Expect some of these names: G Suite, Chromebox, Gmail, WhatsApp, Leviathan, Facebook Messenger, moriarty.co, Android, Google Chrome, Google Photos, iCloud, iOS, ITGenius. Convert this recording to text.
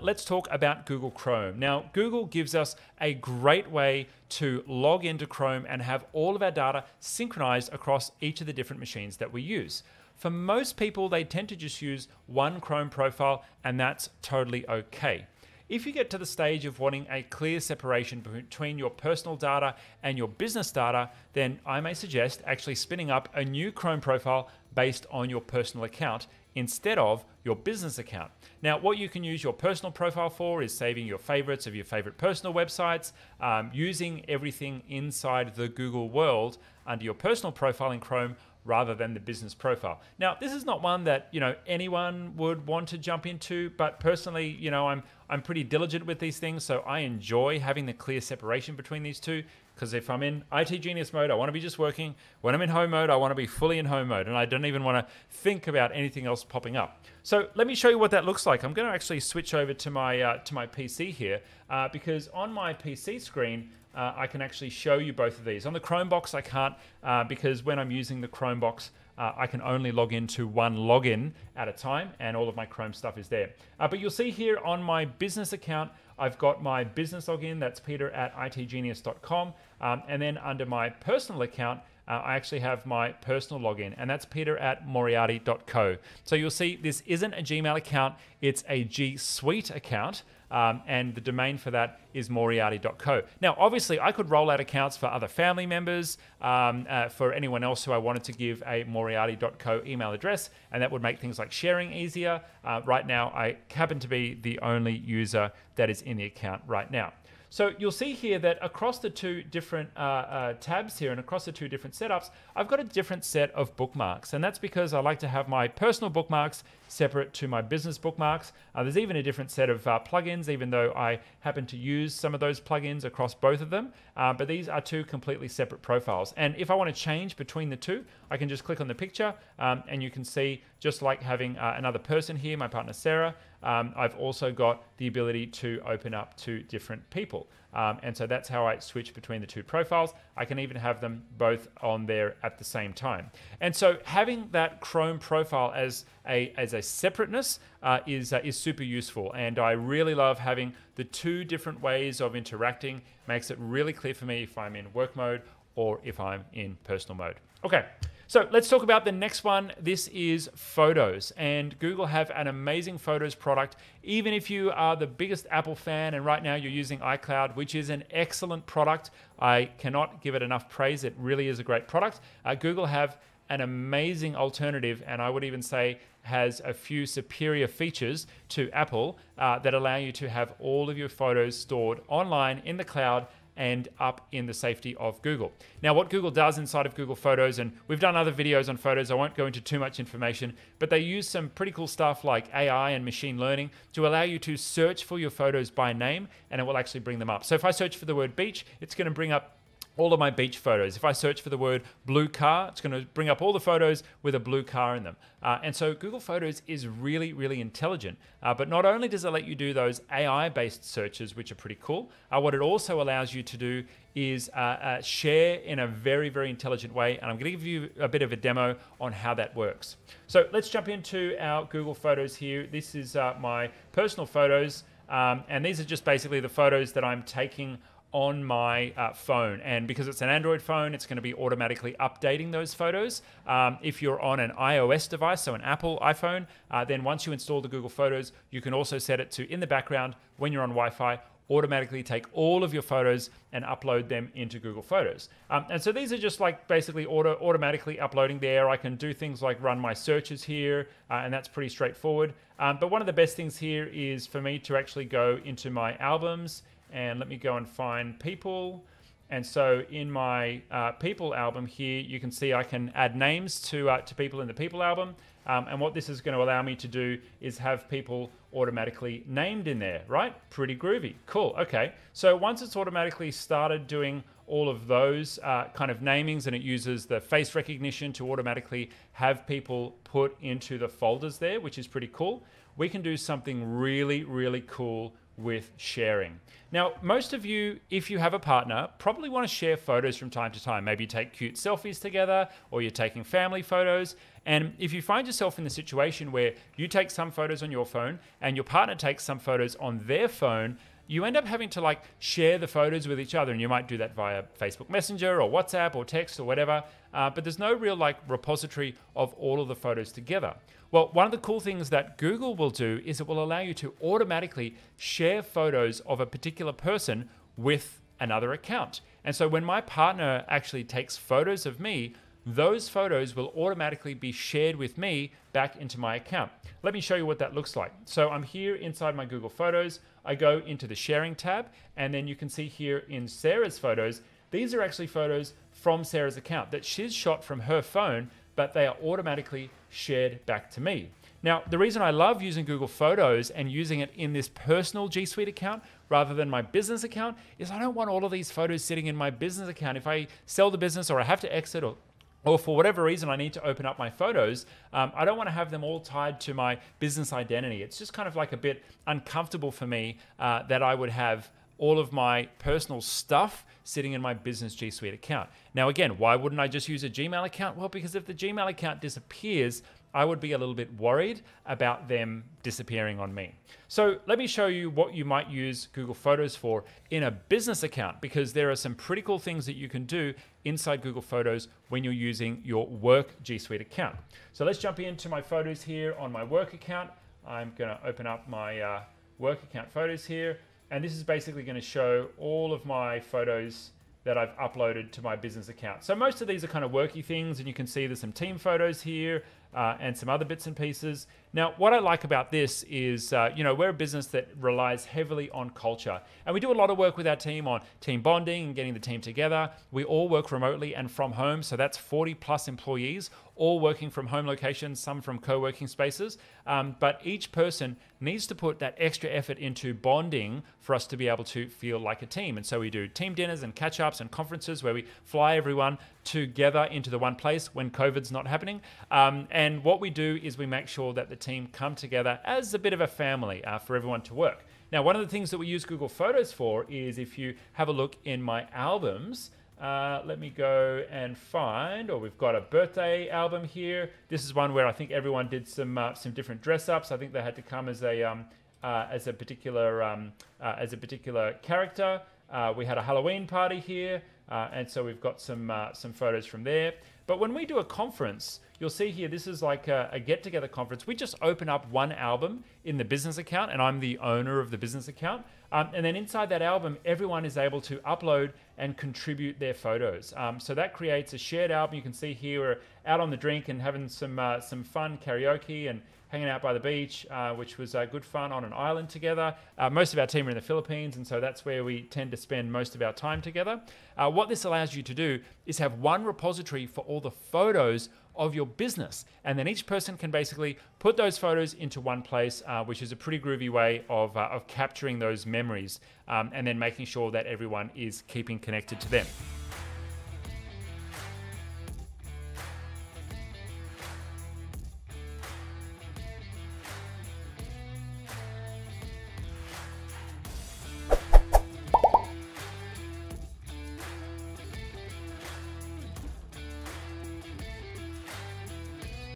Let's talk about Google Chrome. Now, Google gives us a great way to log into Chrome and have all of our data synchronized across each of the different machines that we use. For most people, they tend to just use one Chrome profile, and that's totally okay. If you get to the stage of wanting a clear separation between your personal data and your business data, then I may suggest actually spinning up a new Chrome profile based on your personal account instead of your business account. Now, what you can use your personal profile for is saving your favorites of your favorite personal websites, using everything inside the Google world under your personal profile in Chrome rather than the business profile. Now, this is not one that, anyone would want to jump into, but personally, I'm pretty diligent with these things, so I enjoy having the clear separation between these two, because if I'm in IT Genius mode, I want to be just working. When I'm in home mode, I want to be fully in home mode, and I don't even want to think about anything else popping up. So let me show you what that looks like. I'm going to actually switch over to my PC here, because on my PC screen, I can actually show you both of these. On the Chromebox, I can't, because when I'm using the Chromebox, I can only log into one login at a time, and all of my Chrome stuff is there. But you'll see here on my business account, I've got my business login, that's peter@itgenius.com. And then under my personal account, I actually have my personal login, and that's peter@moriarty.co. So you'll see this isn't a Gmail account, it's a G Suite account. And the domain for that is moriarty.co. Now, obviously, I could roll out accounts for other family members, for anyone else who I wanted to give a moriarty.co email address, and that would make things like sharing easier. Right now, I happen to be the only user that is in the account right now. So you'll see here that across the two different tabs here and across the two different setups, I've got a different set of bookmarks. And that's because I like to have my personal bookmarks separate to my business bookmarks. There's even a different set of plugins, even though I happen to use some of those plugins across both of them. But these are two completely separate profiles. And if I want to change between the two, I can just click on the picture, and you can see, just like having another person here, my partner Sarah, I've also got the ability to open up to different people. And so that's how I switch between the two profiles. I can even have them both on there at the same time. And so having that Chrome profile as a separateness is super useful. And I really love having the two different ways of interacting. Makes it really clear for me if I'm in work mode or if I'm in personal mode. Okay. So let's talk about the next one. This is Photos, and Google have an amazing Photos product. Even if you are the biggest Apple fan and right now you're using iCloud, which is an excellent product, I cannot give it enough praise. It really is a great product. Google have an amazing alternative, and I would even say has a few superior features to Apple that allow you to have all of your photos stored online in the cloud and up in the safety of Google. Now, what Google does inside of Google Photos, and we've done other videos on Photos, I won't go into too much information, but they use some pretty cool stuff like AI and machine learning to allow you to search for your photos by name, and it will actually bring them up. So if I search for the word beach, it's going to bring up all of my beach photos. If I search for the word blue car, it's going to bring up all the photos with a blue car in them. And so Google Photos is really, really intelligent. But not only does it let you do those AI-based searches, which are pretty cool, what it also allows you to do is share in a very, very intelligent way. And I'm going to give you a bit of a demo on how that works. So let's jump into our Google Photos here. This is my personal photos. And these are just basically the photos that I'm taking on my phone. And because it's an Android phone, it's going to be automatically updating those photos. If you're on an iOS device, so an Apple iPhone, then once you install the Google Photos, you can also set it to, in the background, when you're on Wi-Fi, automatically take all of your photos and upload them into Google Photos. And so these are just like basically automatically uploading there. I can do things like run my searches here, and that's pretty straightforward. But one of the best things here is for me to actually go into my albums, and let me go and find people. And so in my people album here, you can see I can add names to people in the people album. And what this is going to allow me to do is have people automatically named in there, right? Pretty groovy. Cool. Okay. So once it's automatically started doing all of those kind of namings, and it uses the face recognition to automatically have people put into the folders there, which is pretty cool, we can do something really, really cool with sharing. Now, most of you, if you have a partner, probably want to share photos from time to time. Maybe you take cute selfies together, or you're taking family photos. And if you find yourself in the situation where you take some photos on your phone and your partner takes some photos on their phone, you end up having to like share the photos with each other. And you might do that via Facebook Messenger or WhatsApp or text or whatever. But there's no real like repository of all of the photos together. Well, one of the cool things that Google will do is it will allow you to automatically share photos of a particular person with another account. And so when my partner actually takes photos of me, those photos will automatically be shared with me back into my account. Let me show you what that looks like. So I'm here inside my Google Photos. I go into the sharing tab, and then you can see here in Sarah's photos, these are actually photos from Sarah's account that she's shot from her phone, but they are automatically shared back to me. Now, the reason I love using Google Photos and using it in this personal G Suite account rather than my business account is I don't want all of these photos sitting in my business account. If I sell the business or I have to exit or for whatever reason I need to open up my photos, I don't want to have them all tied to my business identity. It's just kind of like a bit uncomfortable for me that I would have all of my personal stuff sitting in my business G Suite account. Now again, why wouldn't I just use a Gmail account? Well, because if the Gmail account disappears, I would be a little bit worried about them disappearing on me. So let me show you what you might use Google Photos for in a business account, because there are some pretty cool things that you can do inside Google Photos when you're using your work G Suite account. So let's jump into my photos here on my work account. I'm gonna open up my work account photos here. And this is basically gonna show all of my photos that I've uploaded to my business account. So most of these are kind of worky things, and you can see there's some team photos here and some other bits and pieces. Now, what I like about this is, you know, we're a business that relies heavily on culture. And we do a lot of work with our team on team bonding and getting the team together. We all work remotely and from home. So that's 40+ employees, all working from home locations, some from co-working spaces. But each person needs to put that extra effort into bonding for us to be able to feel like a team. And so we do team dinners and catch-ups and conferences where we fly everyone together into the one place when COVID's not happening. And what we do is we make sure that the team come together as a bit of a family for everyone to work. Now, one of the things that we use Google Photos for is if you have a look in my albums, let me go and find, or we've got a birthday album here. This is one where I think everyone did some different dress ups. I think they had to come as a particular character. We had a Halloween party here, and so we've got some photos from there. But when we do a conference, you'll see here, this is like a get-together conference. We just open up one album in the business account, and I'm the owner of the business account. And then inside that album, everyone is able to upload and contribute their photos. So that creates a shared album. You can see here, we're out on the drink and having some fun karaoke and hanging out by the beach, which was good fun on an island together. Most of our team are in the Philippines, and so that's where we tend to spend most of our time together. What this allows you to do is have one repository for all the photos of your business. And then each person can basically put those photos into one place, which is a pretty groovy way of capturing those memories and then making sure that everyone is keeping connected to them.